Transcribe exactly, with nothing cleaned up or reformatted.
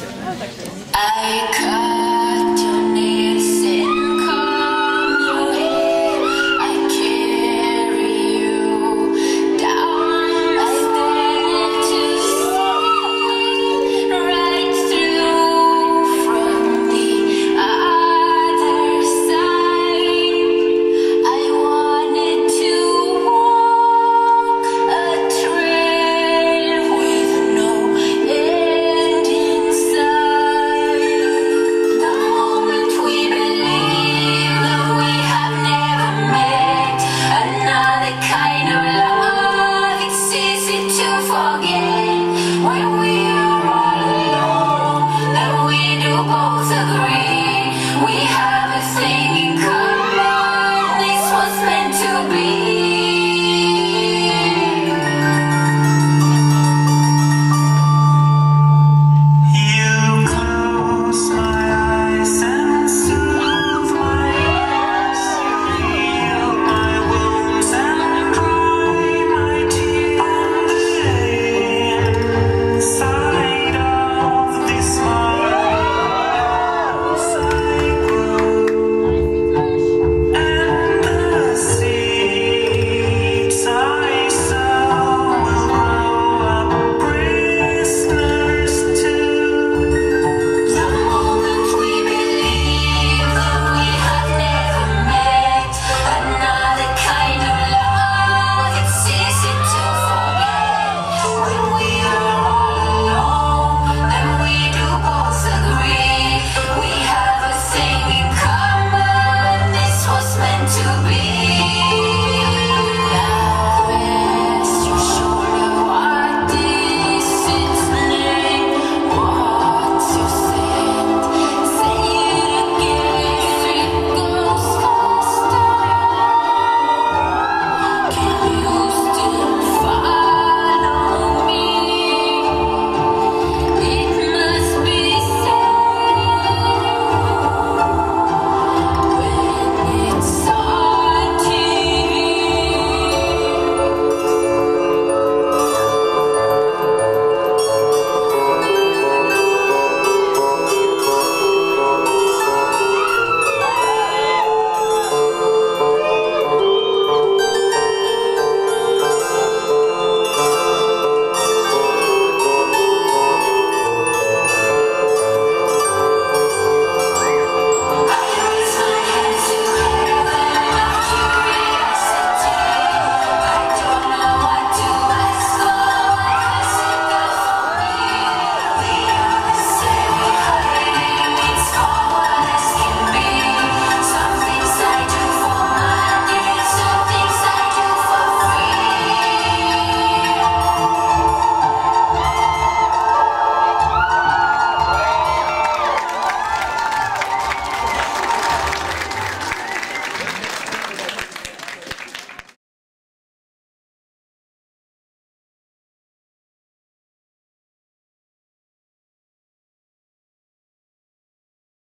I